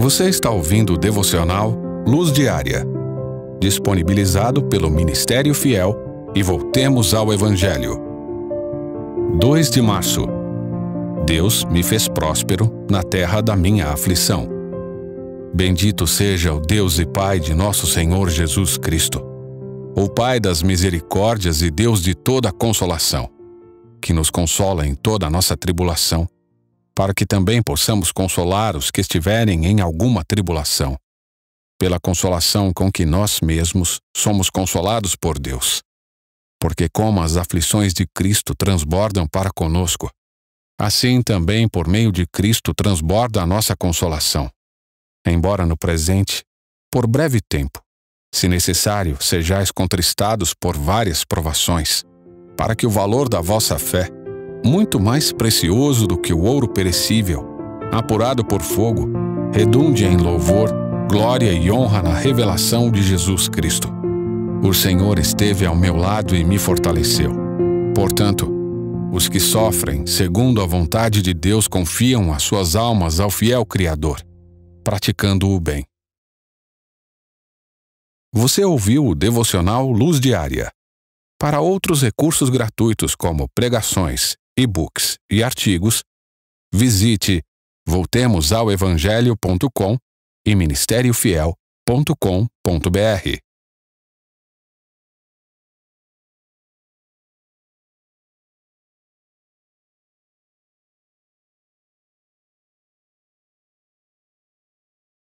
Você está ouvindo o Devocional Luz Diária, disponibilizado pelo Ministério Fiel e Voltemos ao Evangelho. 2 de março. Deus me fez próspero na terra da minha aflição. Bendito seja o Deus e Pai de nosso Senhor Jesus Cristo, o Pai das misericórdias e Deus de toda a consolação, que nos consola em toda a nossa tribulação, para que também possamos consolar os que estiverem em alguma tribulação, pela consolação com que nós mesmos somos consolados por Deus. Porque como as aflições de Cristo transbordam para conosco, assim também por meio de Cristo transborda a nossa consolação. Embora no presente, por breve tempo, se necessário, sejais contristados por várias provações, para que o valor da vossa fé, muito mais precioso do que o ouro perecível, apurado por fogo, redunde em louvor, glória e honra na revelação de Jesus Cristo. O Senhor esteve ao meu lado e me fortaleceu. Portanto, os que sofrem, segundo a vontade de Deus, confiam as suas almas ao fiel Criador, praticando o bem. Você ouviu o Devocional Luz Diária. Para outros recursos gratuitos como pregações, e-books e artigos, visite voltemosaoevangelho.com e ministériofiel.com.br.